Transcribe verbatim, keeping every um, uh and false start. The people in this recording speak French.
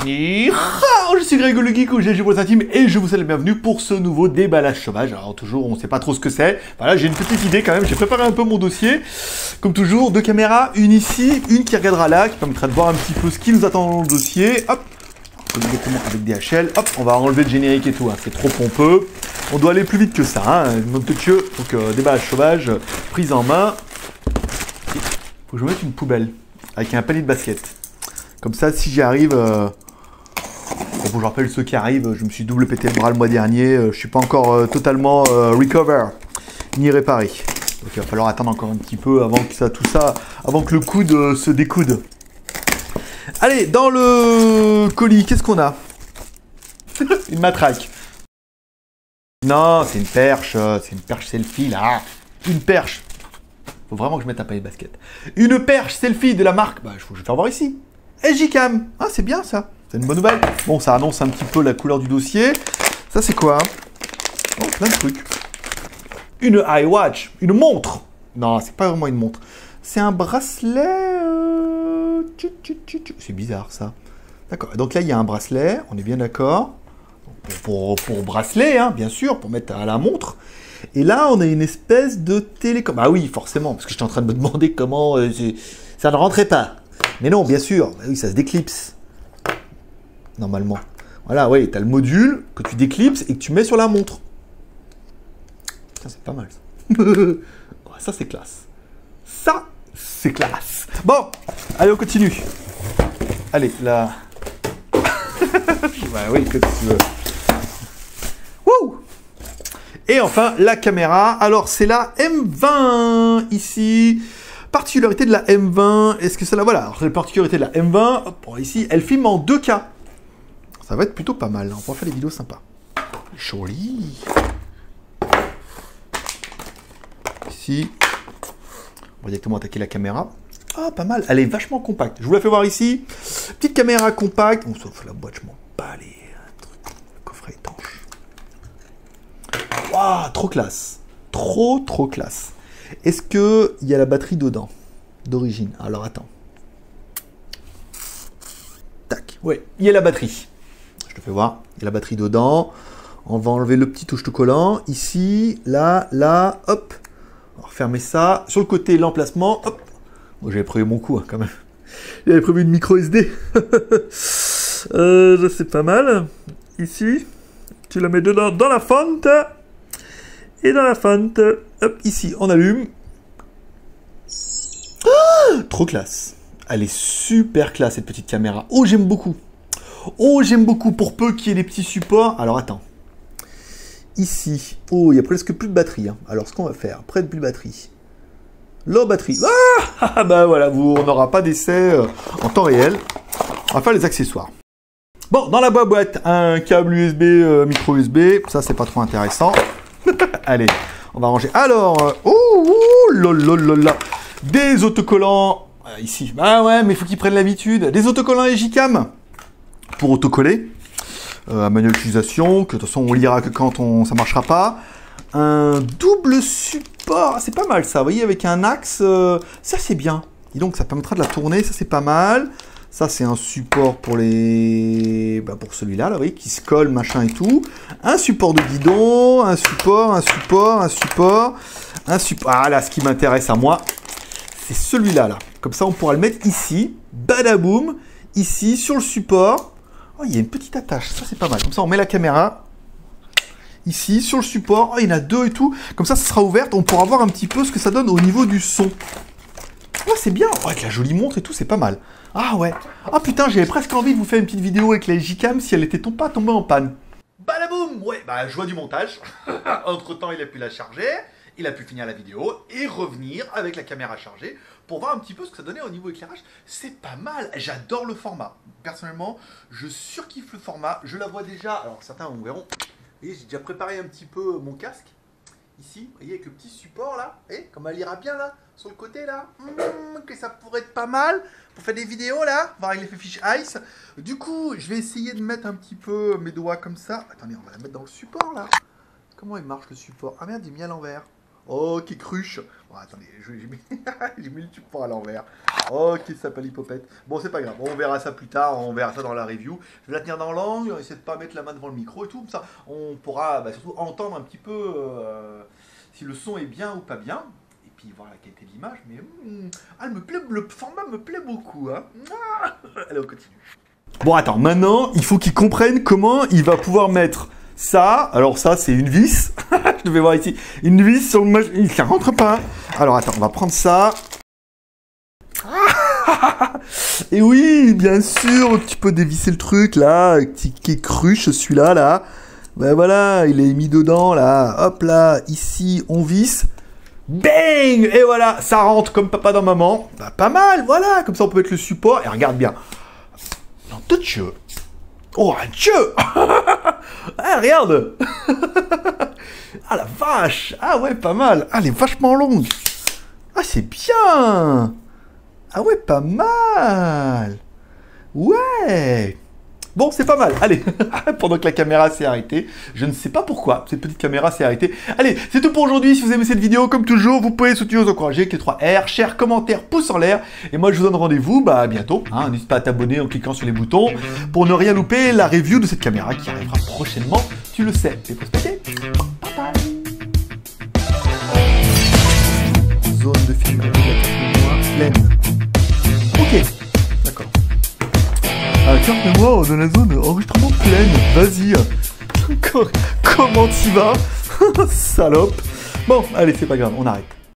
Je suis Grégo le Geek ou G G pour sa team et je vous souhaite la bienvenue pour ce nouveau déballage sauvage. Alors toujours, on sait pas trop ce que c'est. Voilà, j'ai une petite idée quand même, j'ai préparé un peu mon dossier. Comme toujours, deux caméras, une ici, une qui regardera là, qui permettra de voir un petit peu ce qui nous attend dans le dossier. Hop, comme directement avec D H L, hop, on va enlever le générique et tout, hein. C'est trop pompeux. On doit aller plus vite que ça, hein, mon petit dieu. Donc euh, déballage sauvage, prise en main. Faut que je mette une poubelle avec un panier de basket. Comme ça, si j'y arrive, euh... bon, je vous rappelle ceux qui arrivent, je me suis double pété le bras le mois dernier, euh, je suis pas encore euh, totalement euh, recover, ni réparé. Donc il va falloir attendre encore un petit peu avant que ça, tout ça, avant que le coude euh, se découde. Allez, dans le colis, qu'est-ce qu'on a? Une matraque. Non, c'est une perche, c'est une perche selfie là. Une perche. Faut vraiment que je mette un panier de basket. Une perche selfie de la marque, bah je vais faire voir ici. S J CAM, ah c'est bien ça, c'est une bonne nouvelle. Bon, ça annonce un petit peu la couleur du dossier. Ça c'est quoi? Oh, plein de trucs. Une iWatch, une montre. Non, c'est pas vraiment une montre. C'est un bracelet. Euh... C'est bizarre ça. D'accord. Donc là il y a un bracelet, on est bien d'accord. Pour, pour bracelet, hein, bien sûr, pour mettre à la montre. Et là, on a une espèce de télécom. Ah oui, forcément, parce que j'étais en train de me demander comment euh, ça ne rentrait pas. Mais non, bien sûr, bah oui, ça se déclipse. Normalement. Voilà, oui, tu as le module que tu déclipses et que tu mets sur la montre. C'est pas mal ça. Ça, c'est classe. Ça, c'est classe. Bon, allez, on continue. Allez, là. Bah oui, que tu veux. Wouh! Et enfin, la caméra. Alors, c'est la M vingt ici. Particularité de la M vingt, est-ce que c'est la... Voilà, alors, la particularité de la M vingt, hop, ici, elle filme en deux K. Ça va être plutôt pas mal, hein. On pourra faire des vidéos sympas. Joli. Ici, on va directement attaquer la caméra. Ah, pas mal, elle est vachement compacte. Je vous la fais voir ici. Petite caméra compacte. Bon, sauf la boîte, je m'en bats les trucs. Le coffret étanche. Waouh, trop classe. Trop, trop classe. Est-ce qu'il y a la batterie dedans? D'origine. Alors attends. Tac. Oui, il y a la batterie. Je te fais voir. Il y a la batterie dedans. On va enlever le petit touche-tout-collant. Ici, là, là, hop. On va refermer ça. Sur le côté, l'emplacement, hop. Bon, j'avais prévu mon coup, hein, quand même. J'avais prévu une micro S D. euh, c'est pas mal. Ici, tu la mets dedans, dans la fente. Et dans la fente, hop, ici, on allume. Ah, trop classe. Elle est super classe, cette petite caméra. Oh, j'aime beaucoup. Oh, j'aime beaucoup, pour peu qu'il y ait des petits supports. Alors, attends. Ici. Oh, il n'y a presque plus de batterie. Hein. Alors, ce qu'on va faire, près de plus de batterie. La batterie. Ah, bah voilà, vous, on n'aura pas d'essai en temps réel. On va faire les accessoires. Bon, dans la boîte, un câble U S B, euh, micro U S B. Ça, c'est pas trop intéressant. Allez, on va ranger. Alors, oh, oh lolololol, des autocollants euh, ici. Bah ouais, mais il faut qu'ils prennent l'habitude. Des autocollants et J CAM pour autocoller. Euh, un manuel d'utilisation que de toute façon on lira que quand on ça marchera pas. Un double support, c'est pas mal ça. Vous voyez avec un axe, euh, ça c'est bien. Dis donc, ça permettra de la tourner, ça c'est pas mal. Ça, c'est un support pour les, bah, pour celui-là, là, vous voyez, qui se colle, machin et tout. Un support de guidon, un support, un support, un support, un support. Ah là, ce qui m'intéresse à moi, c'est celui-là, là. Comme ça, on pourra le mettre ici, badaboum, ici, sur le support. Oh, il y a une petite attache, ça, c'est pas mal. Comme ça, on met la caméra ici, sur le support. Oh, il y en a deux et tout. Comme ça, ça sera ouverte, on pourra voir un petit peu ce que ça donne au niveau du son. Ouais, c'est bien, ouais, avec la jolie montre et tout, c'est pas mal. Ah ouais. Ah putain, j'avais presque envie de vous faire une petpetite vidéo avec la J CAM si elle était tom pas tombée en panne. Balaboum. Ouais, bah joie du montage. Entre temps, il a pu la charger, il a pu finir la vidéo et revenir avec la caméra chargée pour voir un petit peu ce que ça donnait au niveau éclairage. C'est pas mal, j'adore le format. Personnellement, je surkiffe le format, je la vois déjà. Alors certains on verront. Vous voyez, j'ai déjà préparé un petit peu mon casque. Ici, vous voyez, avec le petit support là, et comme elle ira bien là, sur le côté là, mmh, que ça pourrait être pas mal pour faire des vidéos là, voir avec l'effet fish ice. Du coup, je vais essayer de mettre un petit peu mes doigts comme ça. Attendez, on va la mettre dans le support là. Comment il marche le support? Ah merde, il est mis à l'envers. Oh, qui cruche. Oh, attendez, j'ai mis... mis le tube à l'envers. Oh, qui s'appelle Hippopète. Bon, c'est pas grave. On verra ça plus tard. On verra ça dans la review. Je vais la tenir dans l'angle. On essaie de pas mettre la main devant le micro et tout. Comme ça, on pourra bah, surtout entendre un petit peu euh, si le son est bien ou pas bien. Et puis voir la qualité de l'image. Mais hmm, ah, elle me plaît, le format me plaît beaucoup. Hein. Allez, on continue. Bon, attends. Maintenant, il faut qu'il comprenne comment il va pouvoir mettre... Ça, alors ça, c'est une vis. Je devais voir ici. Une vis sur le mach... Ça rentre pas. Alors, attends, on va prendre ça. Et oui, bien sûr, tu peux dévisser le truc, là. Qui cruche, celui-là, là. Ben voilà, il est mis dedans, là. Hop, là, ici, on visse. Bang! Et voilà, ça rentre comme papa dans maman. Ben, pas mal, voilà. Comme ça, on peut mettre le support. Et regarde bien. Non, tout de suite. Oh, un dieu. Ah, regarde. Ah, la vache. Ah ouais, pas mal. Ah, elle est vachement longue. Ah, c'est bien. Ah ouais, pas mal. Ouais. Bon, c'est pas mal. Allez, pendant que la caméra s'est arrêtée, je ne sais pas pourquoi cette petite caméra s'est arrêtée. Allez, c'est tout pour aujourd'hui. Si vous aimez cette vidéo, comme toujours, vous pouvez soutenir, vous encourager avec les trois R, share, commentaire, pouce en l'air. Et moi, je vous donne rendez-vous bah, bientôt. Hein. N'hésite pas à t'abonner en cliquant sur les boutons pour ne rien louper la review de cette caméra qui arrivera prochainement. Tu le sais. Et pour se péter, bye bye. Zone de film avec la tête de moi, pleine. Ok. Ah, tiens, mais moi, dans la zone enregistrement pleine, vas-y. Comment t'y vas? Salope. Bon, allez, c'est pas grave, on arrête.